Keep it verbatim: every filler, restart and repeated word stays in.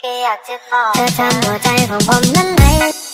แค่อยากจะบอกเธอทำหัวใจของผมนั้นไหล